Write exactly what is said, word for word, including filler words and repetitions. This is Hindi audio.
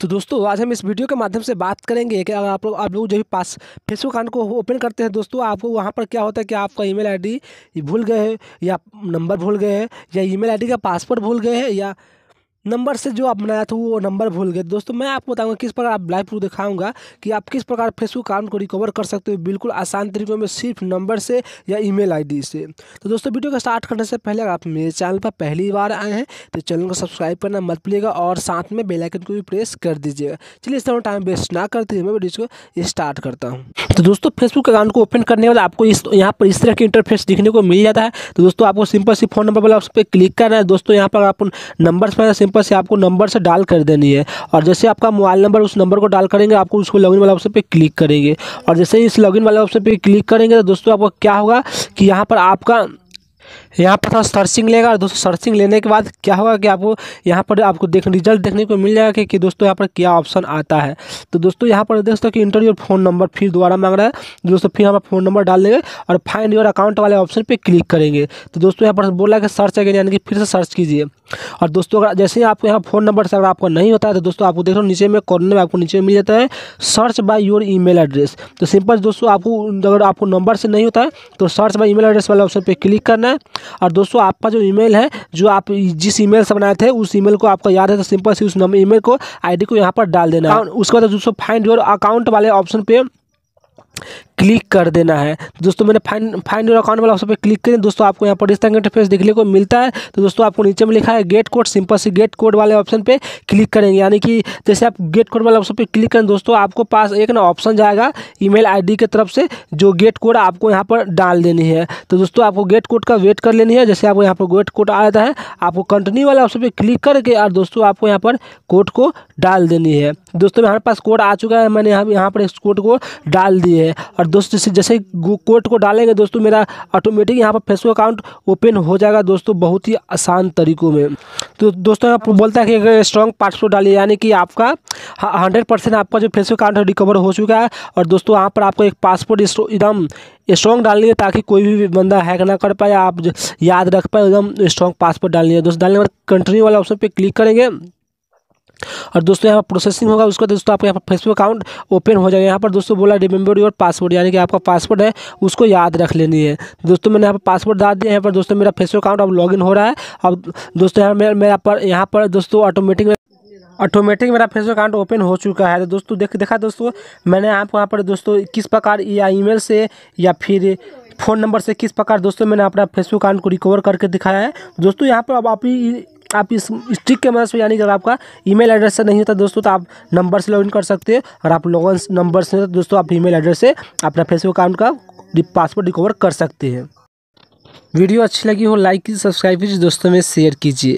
तो दोस्तों आज हम इस वीडियो के माध्यम से बात करेंगे कि अगर आप लोग आप लोग जब भी पास फेसबुक अकाउंट को ओपन करते हैं दोस्तों, आपको वहाँ पर क्या होता है कि आपका ईमेल आईडी भूल गए है या नंबर भूल गए है या ईमेल आईडी का पासवर्ड भूल गए है या नंबर से जो आप बनाया था वो नंबर भूल गए। दोस्तों मैं आपको बताऊंगा किस प्रकार, आप लाइव प्रूफ दिखाऊंगा कि आप किस प्रकार फेसबुक अकाउंट को रिकवर कर सकते हो बिल्कुल आसान तरीकों में, सिर्फ नंबर से या ईमेल आईडी से। तो दोस्तों वीडियो का स्टार्ट करने से पहले अगर आप मेरे चैनल पर पहली बार आए हैं तो चैनल को सब्सक्राइब करना मत भूलिएगा और साथ में बेल आइकन को भी प्रेस कर दीजिएगा। चलिए इस तरह टाइम वेस्ट ना करते हुए मैं वीडियो को स्टार्ट करता हूँ। तो दोस्तों फेसबुक अकाउंट को ओपन करने वाला आपको इस यहाँ पर इस तरह के इंटरफेस दिखने को मिल जाता है। तो दोस्तों आपको सिंपल सी फोन नंबर वाला उस पर क्लिक करना है। दोस्तों यहाँ पर आप नंबर्स पर से आपको नंबर से डाल कर देनी है और जैसे आपका मोबाइल नंबर उस नंबर को डाल करेंगे आपको उसको लॉगिन वाला ऑप्शन पे क्लिक करेंगे और जैसे ही इस लॉगिन वाला ऑप्शन पे क्लिक करेंगे तो दोस्तों आपको क्या होगा कि यहाँ पर आपका यहाँ पर थोड़ा सर्चिंग लेगा और दोस्तों सर्चिंग लेने के बाद क्या होगा कि आपको यहाँ पर आपको देख रिजल्ट देखने को मिल जाएगा कि, कि दोस्तों यहाँ पर क्या ऑप्शन आता है। तो दोस्तों यहाँ पर देख सकते हो कि इंटर योर फोन नंबर फिर दोबारा मांग रहा है। दोस्तों फिर यहाँ पर फ़ोन नंबर डाल देंगे और फाइंड योर अकाउंट वाले ऑप्शन पर क्लिक करेंगे। तो दोस्तों यहाँ पर बोला कि सर्च अगेन यानी कि फिर से सर्च कीजिए और दोस्तों अगर जैसे ही आपको यहाँ फ़ोन नंबर से अगर आपको नहीं होता है तो दोस्तों आपको देख रहे हो नीचे में कॉर्नर में आपको नीचे मिल जाता है search by your email address. तो सिंपल दोस्तों आपको अगर आपको नंबर से नहीं होता है तो सर्च बाय ईमेल एड्रेस वाले ऑप्शन पर क्लिक करना है और दोस्तों आपका जो ईमेल है जो आप जिस ईमेल से बनाए थे उस ईमेल को आपको याद है तो सिंपल सी उस नंबर ईमेल को आईडी को यहाँ पर डाल देना है। उसके बाद दोस्तों फाइंड योर अकाउंट वाले ऑप्शन पे क्लिक कर देना है। दोस्तों मैंने फाइंड फाइंड योर अकाउंट वाला ऑप्शन पे क्लिक करें। दोस्तों आपको यहाँ पर इस तरह का इंटरफेस देखने को मिलता है। तो दोस्तों आपको नीचे में लिखा है गेट कोड, सिंपल से गेट कोड वाले ऑप्शन पे क्लिक करेंगे यानी कि जैसे आप गेट कोड वाले ऑप्शन पे क्लिक करें दोस्तों आपको पास एक ना ऑप्शन जाएगा ईमेल आईडी की तरफ से जो गेट कोड आपको यहाँ पर डाल देनी है। तो दोस्तों आपको गेट कोड का वेट कर लेनी है। जैसे आपको यहाँ पर गेट कोड आ जाता है आपको कंटिन्यू वाले ऑप्शन पर क्लिक करके और दोस्तों आपको यहाँ पर कोड को डाल देनी है। दोस्तों हमारे पास कोड आ चुका है, मैंने यहाँ पर इस कोड को डाल दी है और दोस्तों जैसे जैसे कोड को डालेंगे दोस्तों मेरा ऑटोमेटिक यहाँ पर फेसबुक अकाउंट ओपन हो जाएगा दोस्तों बहुत ही आसान तरीकों में। तो दोस्तों यहाँ पर बोलता है कि स्ट्रॉन्ग पासवर्ड डालिए यानी कि आपका हंड्रेड परसेंट आपका जो फेसबुक अकाउंट रिकवर हो चुका है और दोस्तों यहाँ पर आपको एक पासवर्ड एकदम स्ट्रॉन्ग डालनी है ताकि कोई भी बंदा हैक ना कर पाए, आप याद रख पाए, एकदम स्ट्रॉन्ग पासवर्ड डालनी है। दोस्तों डालने के बाद कंटिन्यू वाला ऑप्शन पर क्लिक करेंगे और दोस्तों यहाँ पर प्रोसेसिंग होगा। उसके बाद दोस्तों आपका यहाँ पर फेसबुक अकाउंट ओपन हो जाएगा। यहाँ पर दोस्तों बोला रिमेंबर योर पासवर्ड यानी कि आपका पासवर्ड है उसको याद रख लेनी है। दोस्तों मैंने यहाँ पर पासवर्ड डाल दिया है। यहाँ पर दोस्तों मेरा फेसबुक अकाउंट अब लॉगिन हो रहा है। अब दोस्तों यहाँ मेरा मेरा पर यहाँ पर दोस्तों ऑटोमेटिक ऑटोमेटिक मेरा फेसबुक अकाउंट ओपन हो चुका है। तो दोस्तों देख देखा दोस्तों मैंने आपको यहाँ पर दोस्तों किस प्रकार या ईमेल से या फिर फ़ोन नंबर से किस प्रकार दोस्तों मैंने अपना फेसबुक अकाउंट को रिकवर करके दिखाया है। दोस्तों यहाँ पर अब आप आप इस स्टिक के मदद से यानी कि अगर आपका ईमेल एड्रेस से नहीं होता दोस्तों तो आप नंबर से लॉगिन कर सकते हैं और आप लॉगिन नंबर से तो दोस्तों आप ईमेल एड्रेस से अपना फेसबुक अकाउंट का पासवर्ड रिकवर कर सकते हैं। वीडियो अच्छी लगी हो लाइक कीजिए, सब्सक्राइब कीजिए, दोस्तों में शेयर कीजिए।